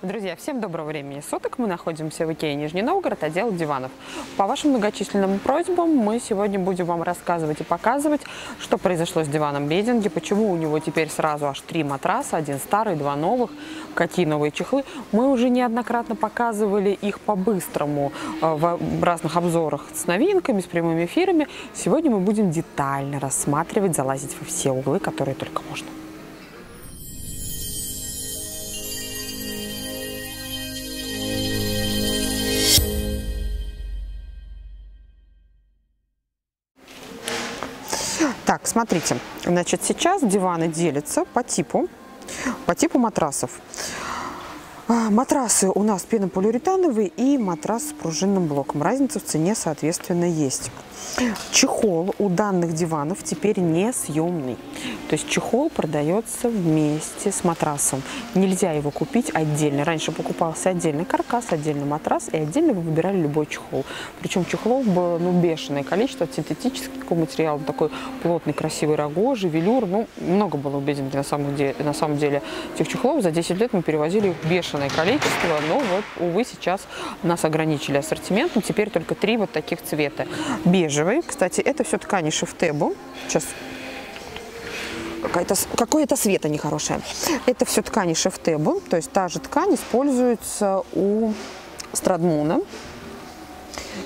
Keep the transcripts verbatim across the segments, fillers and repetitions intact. Друзья, всем доброго времени суток. Мы находимся в Икее Нижний Новгород, отдел диванов. По вашим многочисленным просьбам мы сегодня будем вам рассказывать и показывать, что произошло с диваном Бединге, почему у него теперь сразу аж три матраса, один старый, два новых, какие новые чехлы. Мы уже неоднократно показывали их по-быстрому в разных обзорах с новинками, с прямыми эфирами. Сегодня мы будем детально рассматривать, залазить во все углы, которые только можно. Так, смотрите, значит, сейчас диваны делятся по типу, по типу матрасов. Матрасы у нас пенополиуретановые и матрас с пружинным блоком. Разница в цене, соответственно, есть. Чехол у данных диванов теперь несъемный. То есть чехол продается вместе с матрасом. Нельзя его купить отдельно. Раньше покупался отдельный каркас, отдельный матрас, и отдельно вы выбирали любой чехол. Причем чехлов было ну, бешеное количество от синтетического материала. Такой плотный, красивый рогожий, велюр. Ну, много было у Бединге на самом деле, на самом деле этих чехлов. За десять лет мы перевозили их бешеное количество. Но вот, увы, сейчас нас ограничили ассортиментом. Теперь только три вот таких цвета. Бежевый. Кстати, это все ткани Шефтебу. Сейчас какое-то света нехорошее. Это все ткани Шефтебу, то есть та же ткань используется у Страдмуна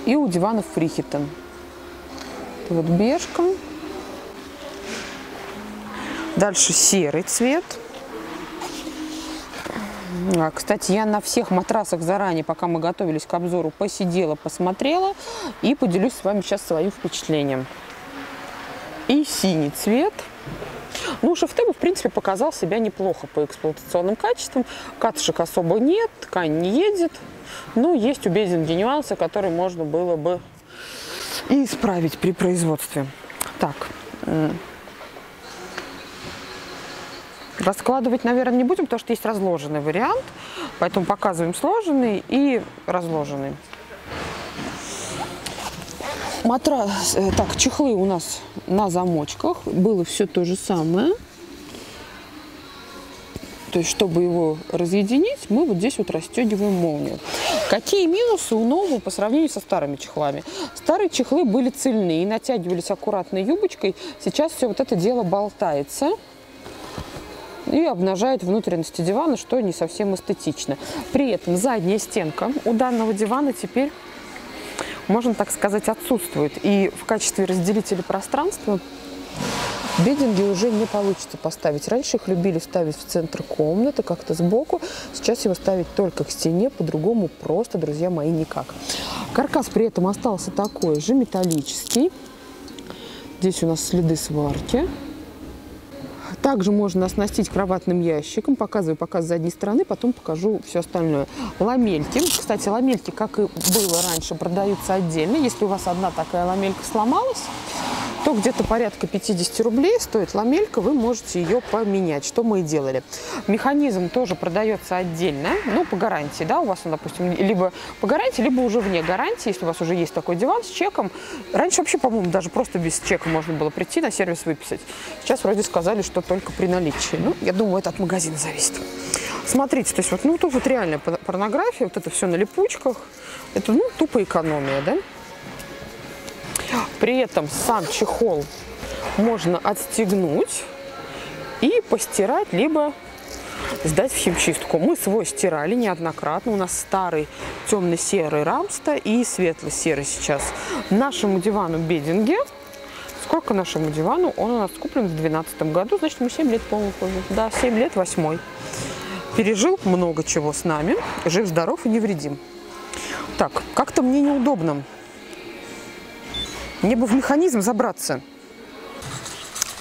и у диванов Фрихитом. Вот бежка. Дальше серый цвет. Кстати, я на всех матрасах заранее, пока мы готовились к обзору, посидела, посмотрела и поделюсь с вами сейчас своим впечатлением. И синий цвет. Ну, Шефтебу, в принципе, показал себя неплохо по эксплуатационным качествам. Катышек особо нет, ткань не едет. Но есть у Бединге нюансы, которые можно было бы и исправить при производстве. Так. Раскладывать, наверное, не будем, потому что есть разложенный вариант. Поэтому показываем сложенный и разложенный. Матрас, так, чехлы у нас на замочках. Было все то же самое. То есть, чтобы его разъединить, мы вот здесь вот расстегиваем молнию. Какие минусы у нового по сравнению со старыми чехлами? Старые чехлы были цельные, натягивались аккуратной юбочкой. Сейчас все вот это дело болтается и обнажает внутренности дивана, что не совсем эстетично. При этом задняя стенка у данного дивана теперь, можно так сказать, отсутствует. И в качестве разделителя пространства Бединге уже не получится поставить. Раньше их любили ставить в центр комнаты, как-то сбоку. Сейчас его ставить только к стене, по-другому просто, друзья мои, никак. Каркас при этом остался такой же, металлический. Здесь у нас следы сварки. Также можно оснастить кроватным ящиком. Показываю показ с задней стороны, потом покажу все остальное. Ламельки. Кстати, ламельки, как и было раньше, продаются отдельно. Если у вас одна такая ламелька сломалась, то где-то порядка пятидесяти рублей стоит ламелька, вы можете ее поменять, что мы и делали. Механизм тоже продается отдельно, ну, по гарантии, да, у вас он, допустим, либо по гарантии, либо уже вне гарантии, если у вас уже есть такой диван с чеком. Раньше вообще, по-моему, даже просто без чека можно было прийти на сервис выписать. Сейчас вроде сказали, что только при наличии. Ну, я думаю, это от магазина зависит. Смотрите, то есть вот, ну, тут вот реальная порнография, вот это все на липучках, это, ну, тупо экономия, да? При этом сам чехол можно отстегнуть и постирать, либо сдать в химчистку. Мы свой стирали неоднократно. У нас старый темно-серый Рамста и светло-серый сейчас. Нашему дивану Бединге, сколько нашему дивану, он у нас куплен в две тысячи двенадцатом году, значит, мы семь лет, по-моему, да, семь лет, восьмой. Пережил много чего с нами, жив, здоров и невредим. Так, как-то мне неудобно. Мне бы в механизм забраться.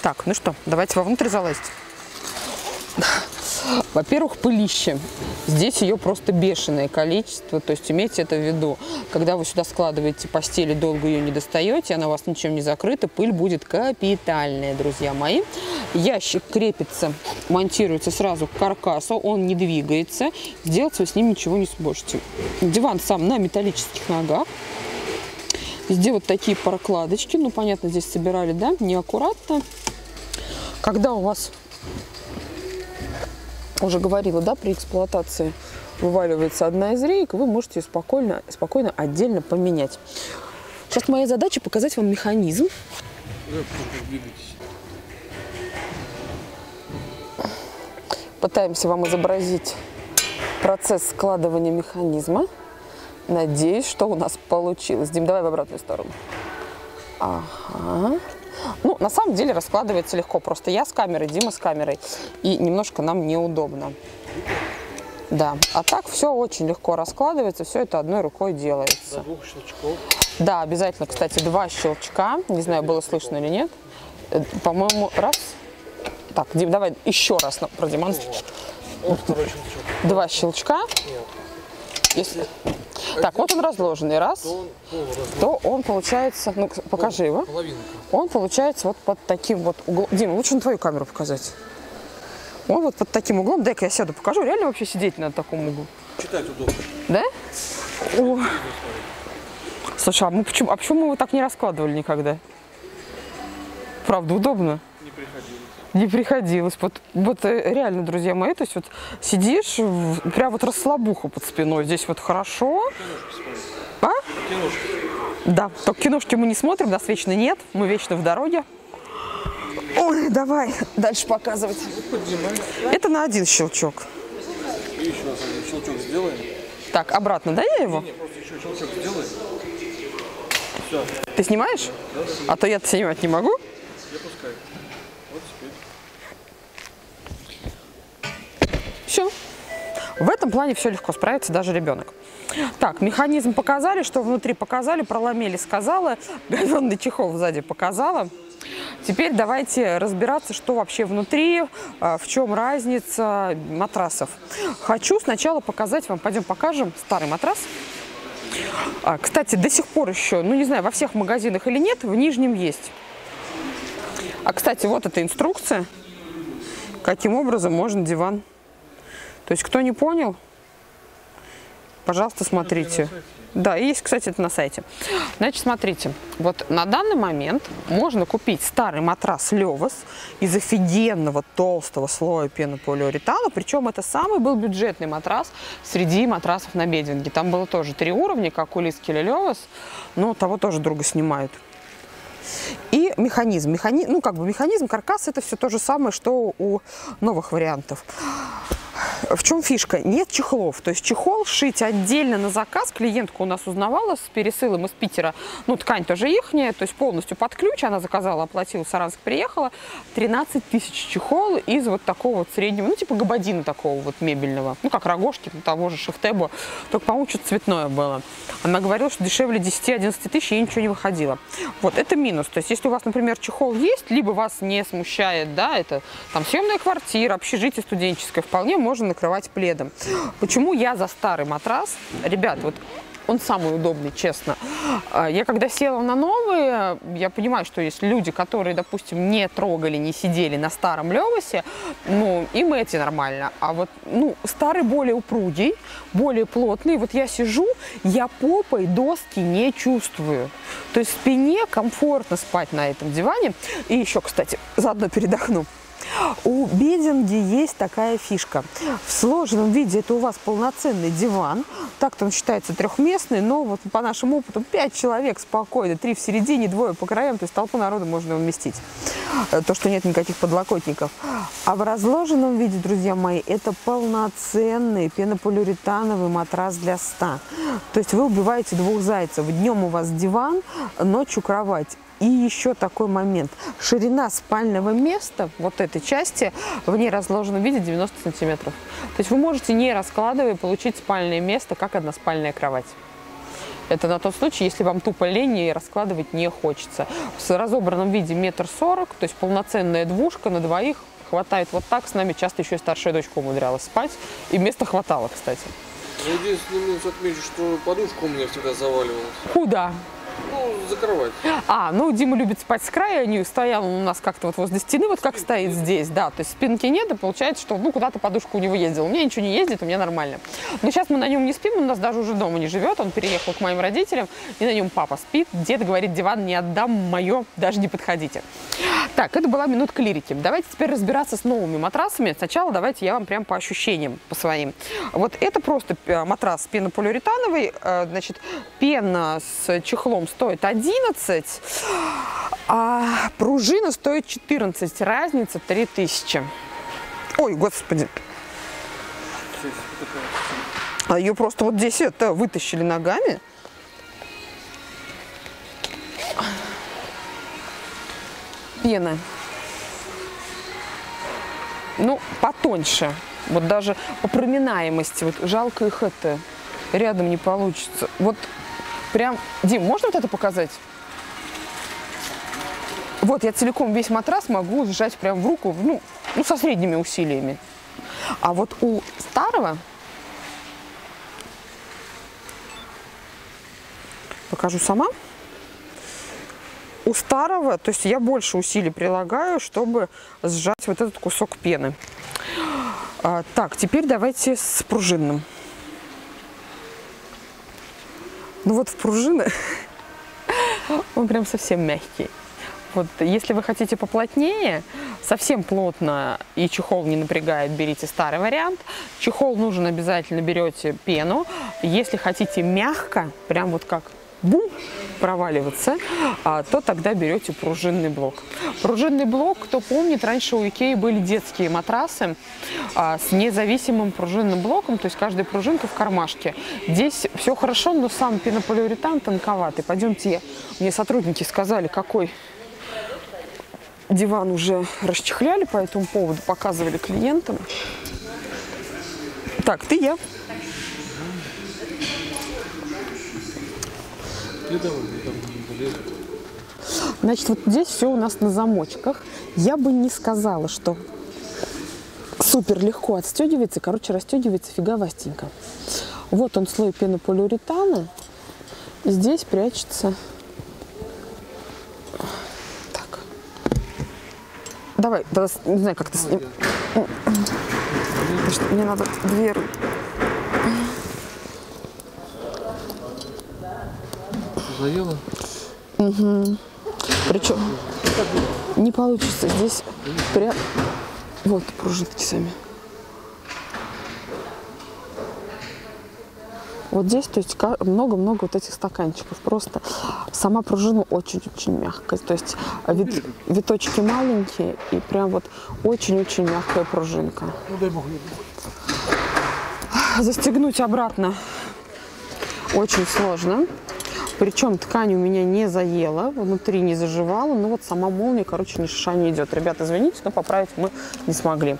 Так, ну что, давайте вовнутрь залазить. Во-первых, пылище. Здесь ее просто бешеное количество, то есть имейте это в виду. Когда вы сюда складываете постель, долго ее не достаете, она у вас ничем не закрыта, пыль будет капитальная, друзья мои. Ящик крепится, монтируется сразу к каркасу, он не двигается. Сделать вы с ним ничего не сможете. Диван сам на металлических ногах. Везде вот такие прокладочки. Ну, понятно, здесь собирали, да, неаккуратно. Когда у вас уже говорила, да, при эксплуатации вываливается одна из реек, вы можете ее спокойно, спокойно отдельно поменять. Сейчас моя задача показать вам механизм. Пытаемся вам изобразить процесс складывания механизма. Надеюсь, что у нас получилось. Дим, давай в обратную сторону. Ага. Ну, на самом деле раскладывается легко. Просто я с камерой, Дима с камерой. И немножко нам неудобно. Да. А так все очень легко раскладывается. Все это одной рукой делается. До двух щелчков. Да, обязательно, кстати, два щелчка. Не знаю, было слышно или нет. По-моему, раз. Так, Дим, давай еще раз продемонстрировать. Второй щелчок. Два щелчка. Нет. Если... Так, вот он разложенный, раз, то он, то он получается, ну покажи его, он получается вот под таким вот углом. Дима, лучше на твою камеру показать. Он вот под таким углом, дай-ка я сяду, покажу, реально вообще сидеть на таком углу. Читать удобно. Да? О. Слушай, а, мы почему, а почему мы его так не раскладывали никогда? Правда, удобно? Не приходилось. Не приходилось. Вот, вот реально, друзья мои, то есть вот сидишь, прям вот расслабуха под спиной. Здесь вот хорошо. А? Киношки. Да, только киношки мы не смотрим, нас вечно нет, мы вечно в дороге. Ой, давай дальше показывать. Это на один щелчок. И еще раз один щелчок сделаем. Так, обратно, да, я его? Не, не, просто еще щелчок сделаем. Все. Ты снимаешь? Да, да. А то я-то снимать не могу. Я пускаю. Все. В этом плане все легко справится даже ребенок. Так, механизм показали, что внутри показали, проломели, сказала, газонный чехол сзади показала. Теперь давайте разбираться, что вообще внутри, в чем разница матрасов. Хочу сначала показать вам, пойдем покажем старый матрас. Кстати, до сих пор еще, ну не знаю, во всех магазинах или нет, в Нижнем есть. А, кстати, вот эта инструкция, каким образом можно диван. То есть, кто не понял, пожалуйста, смотрите. Да, есть, кстати, это на сайте. Значит, смотрите, вот на данный момент можно купить старый матрас Левас из офигенного толстого слоя пенополиуретана. Причем это самый был бюджетный матрас среди матрасов на Бединге. Там было тоже три уровня, как у Лиски или Левас, но того тоже друга снимают. И механизм, механи... ну как бы механизм, каркас, это все то же самое, что у новых вариантов. В чем фишка? Нет чехлов. То есть чехол шить отдельно на заказ. Клиентка у нас узнавала с пересылом из Питера. Ну, ткань тоже ихняя, то есть полностью под ключ. Она заказала, оплатила, в Саранск приехала. тринадцать тысяч чехол из вот такого вот среднего, ну, типа габардина такого вот мебельного. Ну, как рогожки, ну, того же Шефтебу. Только, по-моему, что-то цветное было. Она говорила, что дешевле десяти-одиннадцати тысяч, ей ничего не выходило. Вот, это минус. То есть если у вас, например, чехол есть, либо вас не смущает, да, это там съемная квартира, общежитие студенческое, вполне можно накрывать пледом. Почему я за старый матрас? Ребят, вот он самый удобный, честно. Я когда села на новые, я понимаю, что есть люди, которые, допустим, не трогали, не сидели на старом Левасе, ну, им эти нормально. А вот, ну, старый более упругий, более плотный. Вот я сижу, я попой доски не чувствую. То есть спине комфортно спать на этом диване. И еще, кстати, заодно передохну. У Бединге есть такая фишка. В сложенном виде это у вас полноценный диван. Так-то он считается трехместный, но вот по нашему опыту пять человек спокойно, три в середине, двое по краям, то есть толпу народа можно уместить. То, что нет никаких подлокотников. А в разложенном виде, друзья мои, это полноценный пенополиуретановый матрас для сна. То есть вы убиваете двух зайцев. Днем у вас диван, ночью кровать. И еще такой момент. Ширина спального места, вот этой части, в ней разложенном виде девяносто сантиметров. То есть вы можете, не раскладывая, получить спальное место, как односпальная кровать. Это на тот случай, если вам тупо лень и раскладывать не хочется. В разобранном виде метр сорок, то есть полноценная двушка на двоих хватает вот так. С нами часто еще и старшая дочка умудрялась спать. И места хватало, кстати. Единственный минус отмечу, что подушка у меня всегда заваливалась. Куда? Ну, за кровать. А, ну, Дима любит спать с края, не стоял у нас как-то вот возле стены, вот как стоит здесь, да, то есть спинки нет, и получается, что, ну, куда-то подушка у него ездила. У меня ничего не ездит, у меня нормально. Но сейчас мы на нем не спим, он у нас даже уже дома не живет, он переехал к моим родителям, и на нем папа спит, дед говорит, диван не отдам, мое, даже не подходите. Так, это была минутка лирики. Давайте теперь разбираться с новыми матрасами. Сначала давайте я вам прям по ощущениям, по своим. Вот это просто матрас пенополиуретановый. Значит, пена с чехлом стоит одиннадцать, а пружина стоит четырнадцать. Разница три тысячи. Ой, господи. А ее просто вот здесь это вытащили ногами. Пена. Ну, потоньше. Вот даже по проминаемости. Вот жалко их это. Рядом не получится. Вот прям... Дим, можно вот это показать? Вот я целиком весь матрас могу сжать прям в руку, ну, ну со средними усилиями. А вот у старого... Покажу сама. У старого, то есть я больше усилий прилагаю, чтобы сжать вот этот кусок пены. А, так, теперь давайте с пружинным. Ну вот в пружины он прям совсем мягкий. Вот если вы хотите поплотнее, совсем плотно и чехол не напрягает, берите старый вариант. Чехол нужен обязательно, берете пену. Если хотите мягко, прям вот как бум, проваливаться, то тогда берете пружинный блок. Пружинный блок, кто помнит, раньше у Икеи были детские матрасы с независимым пружинным блоком, то есть каждая пружинка в кармашке. Здесь все хорошо, но сам пенополиуретан тонковатый. Пойдемте, мне сотрудники сказали, какой диван уже расчехляли по этому поводу, показывали клиентам. Так, ты я. Значит, вот здесь все у нас на замочках. Я бы не сказала, что супер легко отстегивается. Короче, расстегивается фиговастенько. Вот он, слой пенополиуретана. Здесь прячется. Так. Давай, да, не знаю, как ты с ним. Мне надо дверь. Угу. Причем не получится здесь прям. Вот пружинки сами. Вот здесь, то есть много-много вот этих стаканчиков. Просто сама пружина очень-очень мягкая. То есть вит, виточки маленькие и прям вот очень-очень мягкая пружинка. Ну, дай бог, застегнуть обратно очень сложно. Причем ткань у меня не заела, внутри не заживала, но вот сама молния, короче, ни шиша не идет. Ребята, извините, но поправить мы не смогли.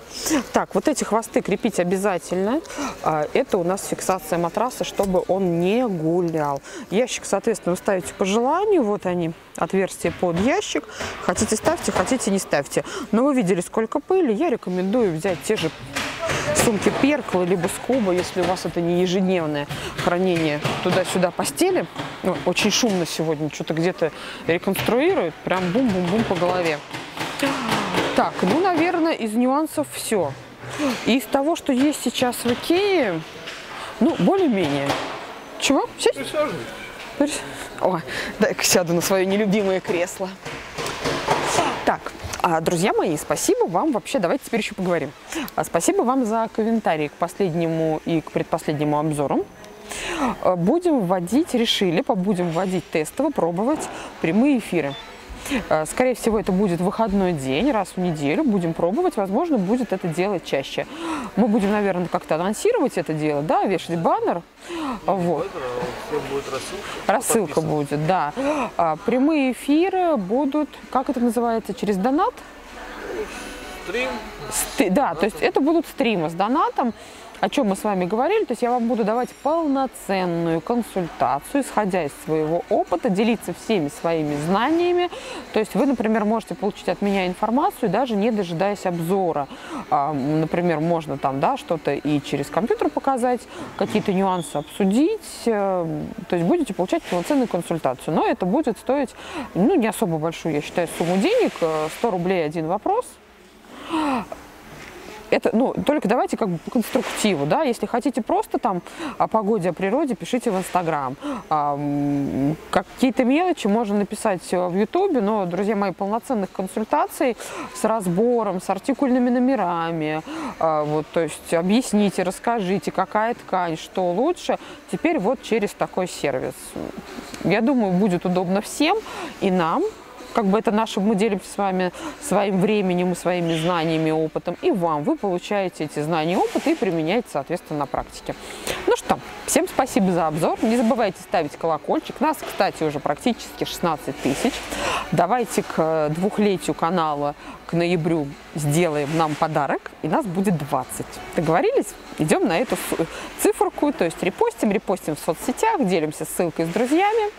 Так, вот эти хвосты крепить обязательно. Это у нас фиксация матраса, чтобы он не гулял. Ящик, соответственно, вы ставите по желанию. Вот они, отверстия под ящик. Хотите ставьте, хотите не ставьте. Но вы видели, сколько пыли. Я рекомендую взять те же сумки перкла либо скоба, если у вас это не ежедневное хранение туда-сюда постели. Ой, очень шумно сегодня, что-то где-то реконструируют, прям бум-бум-бум по голове. Так, ну, наверное, из нюансов все. И из того, что есть сейчас в Икее, ну, более-менее. Чего? Сядь? Присаживайтесь. Ой, дай-ка сяду на свое нелюбимое кресло. Так. Друзья мои, спасибо вам вообще, давайте теперь еще поговорим. Спасибо вам за комментарии к последнему и к предпоследнему обзору. Будем вводить, решили, побудем вводить тестово, пробовать прямые эфиры. Скорее всего, это будет выходной день, раз в неделю, будем пробовать, возможно, будет это делать чаще. Мы будем, наверное, как-то анонсировать это дело, да, вешать баннер. Вот. Будет рассылка, рассылка будет, да. А, прямые эфиры будут, как это называется, через донат? Стрим. Сты, да, донат. То есть это будут стримы с донатом, о чем мы с вами говорили. То есть я вам буду давать полноценную консультацию, исходя из своего опыта, делиться всеми своими знаниями. То есть вы, например, можете получить от меня информацию, даже не дожидаясь обзора. А, например, можно там, да, что-то и через компьютер показать, какие-то нюансы обсудить. То есть будете получать полноценную консультацию. Но это будет стоить, ну, не особо большую, я считаю, сумму денег. сто рублей один вопрос. Это, ну, только давайте как бы по конструктиву, да, если хотите просто там о погоде, о природе, пишите в Инстаграм. А, какие-то мелочи можно написать в Ютубе, но, друзья мои, полноценных консультаций с разбором, с артикульными номерами, а, вот, то есть объясните, расскажите, какая ткань, что лучше, теперь вот через такой сервис. Я думаю, будет удобно всем и нам. Как бы это наше, мы делимся с вами своим временем, своими знаниями, опытом, и вам. Вы получаете эти знания, опыт и применяете, соответственно, на практике. Ну что, всем спасибо за обзор. Не забывайте ставить колокольчик. Нас, кстати, уже практически шестнадцать тысяч. Давайте к двухлетию канала, к ноябрю, сделаем нам подарок, и нас будет двадцать. Договорились? Идем на эту циферку, то есть репостим, репостим в соцсетях, делимся ссылкой с друзьями.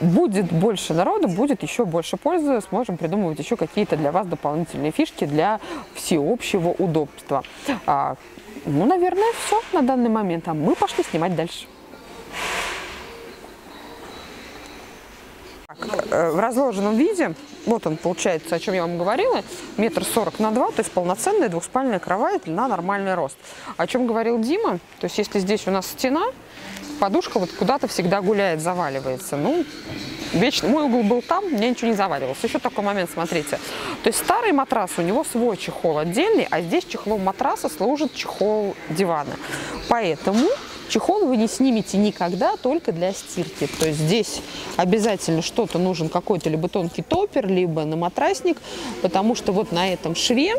Будет больше народа, будет еще больше пользы, сможем придумывать еще какие-то для вас дополнительные фишки для всеобщего удобства. А, ну, наверное, все на данный момент, а мы пошли снимать дальше. Так, в разложенном виде, вот он получается, о чем я вам говорила, метр сорок на два, то есть полноценная двухспальная кровать на нормальный рост. О чем говорил Дима, то есть если здесь у нас стена, подушка вот куда-то всегда гуляет, заваливается. Ну, вечно. Мой угол был там, у меня ничего не заваливалось. Еще такой момент, смотрите. То есть старый матрас, у него свой чехол отдельный, а здесь чехлом матраса служит чехол дивана. Поэтому чехол вы не снимете никогда, только для стирки. То есть здесь обязательно что-то нужен, какой-то либо тонкий топпер, либо на матрасник, потому что вот на этом шве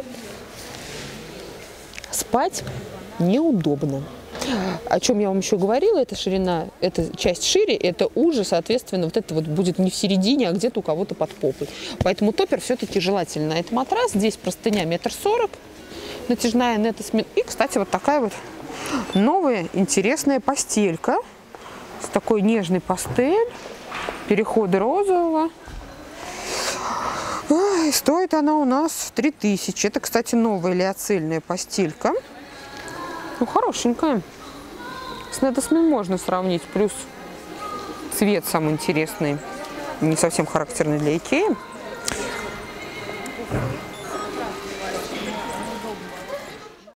спать неудобно. О чем я вам еще говорила, это ширина, это часть шире, это уже, соответственно, вот это вот будет не в середине, а где-то у кого-то под попой. Поэтому топпер все-таки желательно. Это матрас, здесь простыня метр сорок, натяжная нетосмин. И, кстати, вот такая вот новая интересная постелька с такой нежной пастель, переходы розового. Ой, стоит она у нас в три тысячи. Это, кстати, новая лиоцельная постелька. Ну, хорошенькая. С нетосмин можно сравнить. Плюс цвет самый интересный. Не совсем характерный для Икеи.